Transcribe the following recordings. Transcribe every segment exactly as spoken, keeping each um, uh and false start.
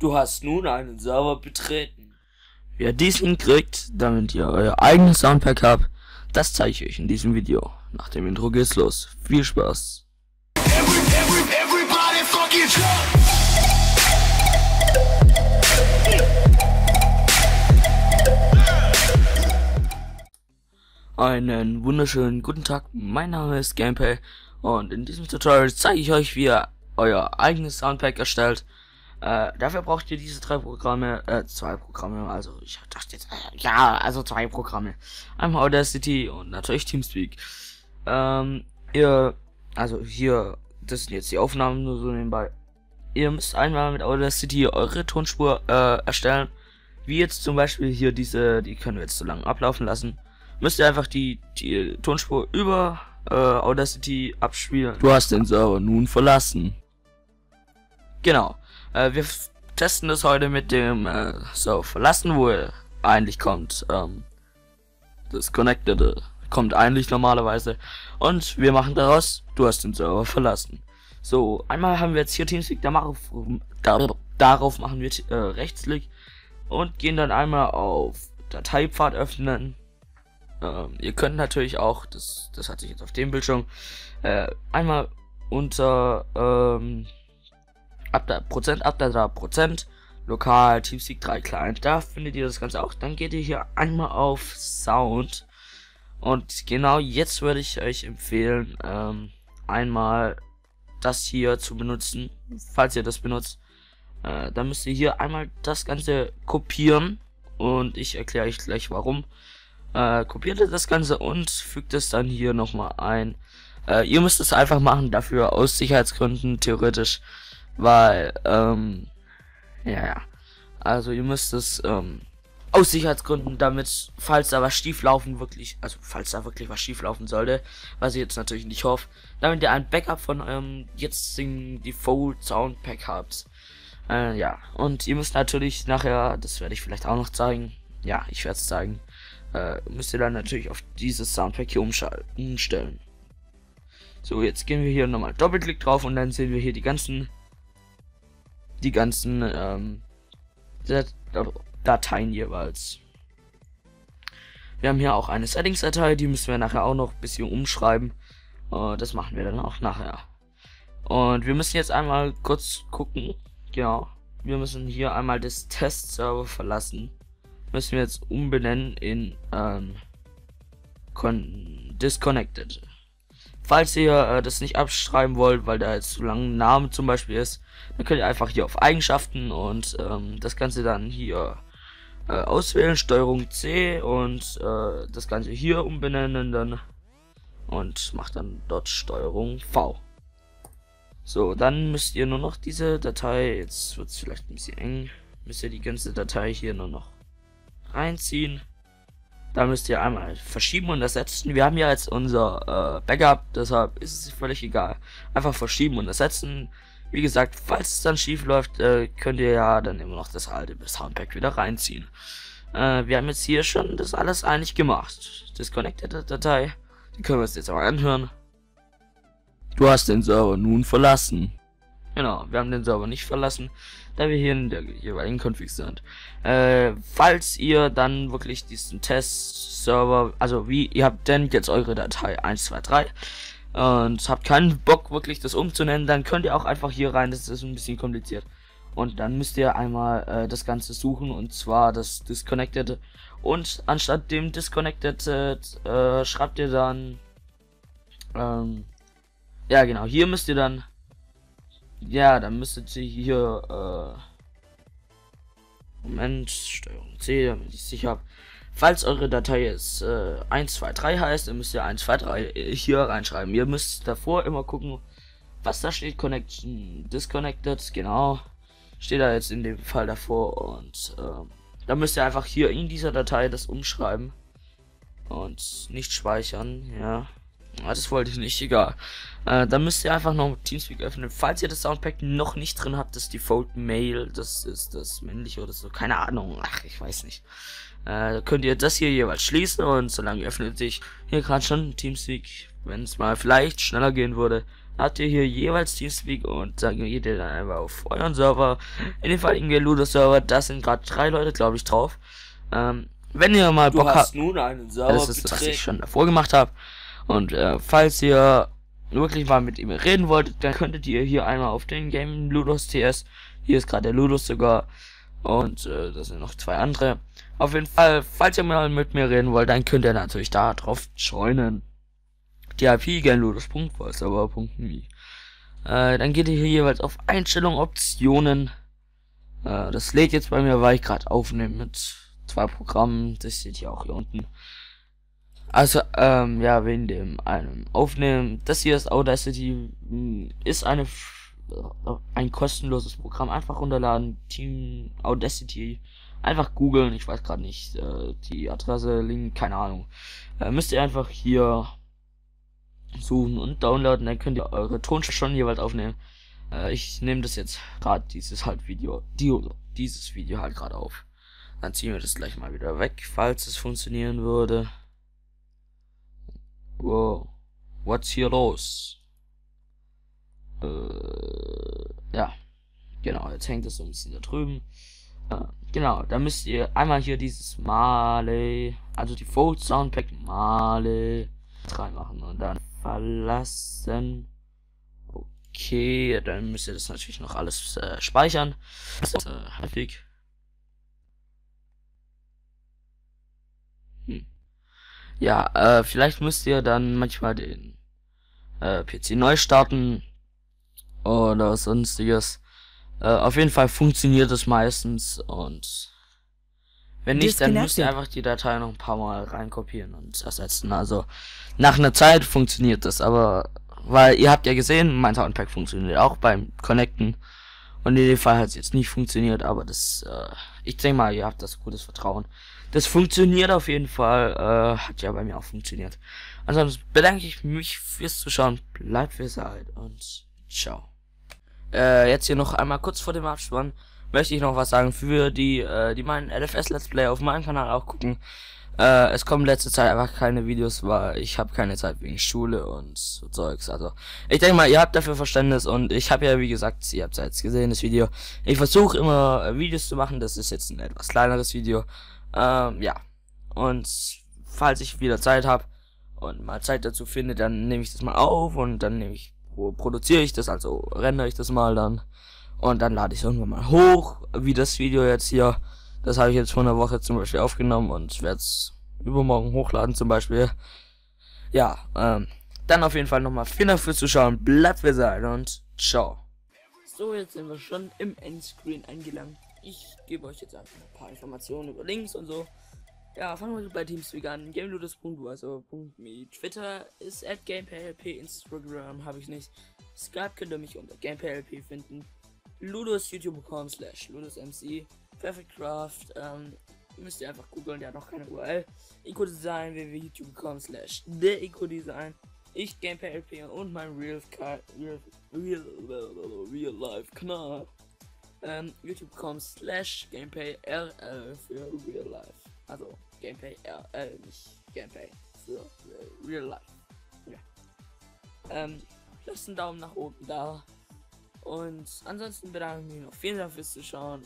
Du hast nun einen Server betreten. Wer dies hinkriegt, damit ihr euer eigenes Soundpack habt, das zeige ich euch in diesem Video. Nach dem Intro geht's los. Viel Spaß! Einen wunderschönen guten Tag, mein Name ist GamePay und in diesem Tutorial zeige ich euch, wie ihr euer eigenes Soundpack erstellt. Äh, dafür braucht ihr diese drei Programme, äh, zwei Programme, also ich dachte jetzt, äh, ja, also zwei Programme. Einmal Audacity und natürlich TeamSpeak. Ähm, ihr, also hier, das sind jetzt die Aufnahmen nur so nebenbei. Ihr müsst einmal mit Audacity eure Tonspur, äh, erstellen. Wie jetzt zum Beispiel hier diese, die können wir jetzt so lange ablaufen lassen. Müsst ihr einfach die, die Tonspur über, äh, Audacity abspielen. Du hast den Server nun verlassen. Genau. Äh, wir testen das heute mit dem äh, so verlassen, wo er eigentlich kommt. Ähm, das Connected kommt eigentlich normalerweise. Und wir machen daraus, du hast den Server verlassen. So, einmal haben wir jetzt hier TeamSpeak, darauf, darauf machen wir äh, Rechtsklick und gehen dann einmal auf Dateipfad öffnen. Ähm, ihr könnt natürlich auch, das, das hat sich jetzt auf dem Bildschirm, äh, einmal unter ähm, ab der Prozent, ab der drei Prozent, lokal, TeamSpeak drei Client, da findet ihr das Ganze auch. Dann geht ihr hier einmal auf Sound und genau jetzt würde ich euch empfehlen, ähm, einmal das hier zu benutzen, falls ihr das benutzt. Äh, dann müsst ihr hier einmal das Ganze kopieren und ich erkläre euch gleich warum. Äh, kopiert ihr das Ganze und fügt es dann hier nochmal ein. Äh, ihr müsst es einfach machen, dafür aus Sicherheitsgründen theoretisch. Weil, ähm, ja, ja, also ihr müsst es, ähm, aus Sicherheitsgründen, damit, falls da was schieflaufen wirklich, also falls da wirklich was schieflaufen sollte, was ich jetzt natürlich nicht hoffe, damit ihr ein Backup von eurem jetzigen Default Soundpack habt. Äh, ja, und ihr müsst natürlich nachher, das werde ich vielleicht auch noch zeigen, ja, ich werde es zeigen, äh, müsst ihr dann natürlich auf dieses Soundpack hier umstellen. So, jetzt gehen wir hier nochmal Doppelklick drauf und dann sehen wir hier die ganzen... die ganzen ähm, Dat Dateien jeweils. Wir haben hier auch eine Settings-Datei, die müssen wir nachher auch noch ein bisschen umschreiben. Äh, das machen wir dann auch nachher. Und wir müssen jetzt einmal kurz gucken. Genau. Wir müssen hier einmal das Test-Server verlassen. Müssen wir jetzt umbenennen in ähm, Disconnected. Falls ihr äh, das nicht abschreiben wollt, weil da jetzt zu lang ein Name zum Beispiel ist, dann könnt ihr einfach hier auf Eigenschaften und ähm, das Ganze dann hier äh, auswählen, Steuerung C und äh, das Ganze hier umbenennen dann und macht dann dort Steuerung V. So, dann müsst ihr nur noch diese Datei, jetzt wird es vielleicht ein bisschen eng, müsst ihr die ganze Datei hier nur noch reinziehen. Da müsst ihr einmal verschieben und ersetzen. Wir haben ja jetzt unser äh, Backup, deshalb ist es völlig egal. Einfach verschieben und ersetzen. Wie gesagt, falls es dann schief läuft, äh, könnt ihr ja dann immer noch das alte Soundpack wieder reinziehen. Äh, wir haben jetzt hier schon das alles eigentlich gemacht. Disconnected-Datei, die können wir uns jetzt auch anhören. Du hast den Server nun verlassen. Genau, wir haben den Server nicht verlassen, da wir hier in der jeweiligen Config sind. Äh, falls ihr dann wirklich diesen Test-Server, also wie, ihr habt denn jetzt eure Datei eins zwei drei und habt keinen Bock wirklich das umzunennen, dann könnt ihr auch einfach hier rein, das ist ein bisschen kompliziert. Und dann müsst ihr einmal äh, das Ganze suchen und zwar das Disconnected und anstatt dem Disconnected äh, schreibt ihr dann, ähm, ja genau, hier müsst ihr dann, ja, dann müsstet ihr hier, äh, Moment, Steuerung C, damit ich es sicher habe. Falls eure Datei jetzt äh, eins zwei drei heißt, dann müsst ihr eins zwei drei hier reinschreiben. Ihr müsst davor immer gucken, was da steht, Connection, Disconnected, genau, steht da jetzt in dem Fall davor und ähm, dann müsst ihr einfach hier in dieser Datei das umschreiben und nicht speichern, ja. Das wollte ich nicht, egal. Äh, dann müsst ihr einfach noch TeamSpeak öffnen. Falls ihr das Soundpack noch nicht drin habt, das Default Mail, das ist das männliche oder so, keine Ahnung, ach, ich weiß nicht. Äh, könnt ihr das hier jeweils schließen und solange öffnet sich hier gerade schon TeamSpeak, wenn es mal vielleicht schneller gehen würde, habt ihr hier jeweils TeamSpeak und sagen wir dann einfach auf euren Server. In dem Fall irgendwie Ludus Server, das sind gerade drei Leute, glaube ich, drauf. Ähm, wenn ihr mal Bock habt, das ist, was ich schon davor gemacht habe. Und äh, falls ihr wirklich mal mit ihm reden wolltet, dann könntet ihr hier einmal auf den Game Ludus T S. Hier ist gerade der Ludus sogar. Und äh, das sind noch zwei andere. Auf jeden Fall, falls ihr mal mit mir reden wollt, dann könnt ihr natürlich da drauf joinen. Die I P genludus.voiceover.me. Äh, dann geht ihr hier jeweils auf Einstellungen, Optionen. Äh, das lädt jetzt bei mir, weil ich gerade aufnehme mit zwei Programmen. Das seht ihr auch hier unten. Also, ähm, ja, wegen dem einem Aufnehmen. Das hier ist Audacity, ist eine ein kostenloses Programm. Einfach runterladen, Team Audacity. Einfach googeln, ich weiß gerade nicht, äh, die Adresse, Link, keine Ahnung. Äh, müsst ihr einfach hier suchen und downloaden, dann könnt ihr eure Tonspur schon jeweils aufnehmen. Äh, ich nehme das jetzt gerade, dieses halt Video, die, dieses Video halt gerade auf. Dann ziehen wir das gleich mal wieder weg, falls es funktionieren würde. Wow, what's hier los? Äh, ja, genau, jetzt hängt das so ein bisschen da drüben. Genau, da müsst ihr einmal hier dieses Male, also die Default Soundpack Male drei machen und dann verlassen. Okay, dann müsst ihr das natürlich noch alles äh, speichern. Das ist äh, halbwegs. Hm. Ja, äh, vielleicht müsst ihr dann manchmal den äh, P C neu starten oder sonstiges. Uh, auf jeden Fall funktioniert es meistens und wenn nicht, dann müsst ihr einfach die Datei noch ein paar Mal reinkopieren und ersetzen. Also nach einer Zeit funktioniert das, aber weil ihr habt ja gesehen, mein Soundpack funktioniert auch beim Connecten und in dem Fall hat es jetzt nicht funktioniert, aber das, uh, ich denke mal, ihr habt das gutes Vertrauen. Das funktioniert auf jeden Fall, uh, hat ja bei mir auch funktioniert. Ansonsten bedanke ich mich fürs Zuschauen, bleibt wie ihr seid und ciao. Äh, jetzt hier noch einmal kurz vor dem Abspann möchte ich noch was sagen für die, äh, die meinen L F S Let's Play auf meinem Kanal auch gucken. Äh, es kommen letzte Zeit einfach keine Videos, weil ich habe keine Zeit wegen Schule und so Zeugs. Also, ich denke mal, ihr habt dafür Verständnis und ich habe ja, wie gesagt, ihr habt ja jetzt gesehen, das Video. Ich versuche immer äh, Videos zu machen, das ist jetzt ein etwas kleineres Video. Ähm, ja. Und falls ich wieder Zeit habe und mal Zeit dazu finde, dann nehme ich das mal auf und dann nehme ich produziere ich das, also rendere ich das mal dann und dann lade ich es irgendwann mal hoch, wie das Video jetzt hier. Das habe ich jetzt vor einer Woche zum Beispiel aufgenommen und werde es übermorgen hochladen zum Beispiel. Ja, ähm, dann auf jeden Fall nochmal vielen Dank fürs Zuschauen, bleibt wie seid und ciao. So, jetzt sind wir schon im Endscreen angelangt. Ich gebe euch jetzt einfach ein paar Informationen über Links und so. Ja, fangen wir bei TeamSpeak an. GameLudus.voiceover.me. Twitter ist at GamePayLP. Instagram habe ich nicht. Skype könnt ihr mich unter GamePayLP finden. Ludus, youtube.com slash LudusMC. PerfectCraft, ähm, müsst ihr einfach googeln, der hat noch keine U R L. EcoDesign, www.youtube.com slash TheEcoDesign. Ich, GamePayLP und mein Real Real, Real, Real Life Knall. Ähm, youtube.com slash GamePayRL für Real Life. Also, Gameplay, ja, äh, nicht Gameplay, für äh, Real Life. Ja. Ähm, lasst einen Daumen nach oben da. Und ansonsten bedanke ich mich noch. Vielen Dank fürs Zuschauen.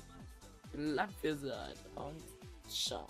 Bleibt wie ihr seid und ciao.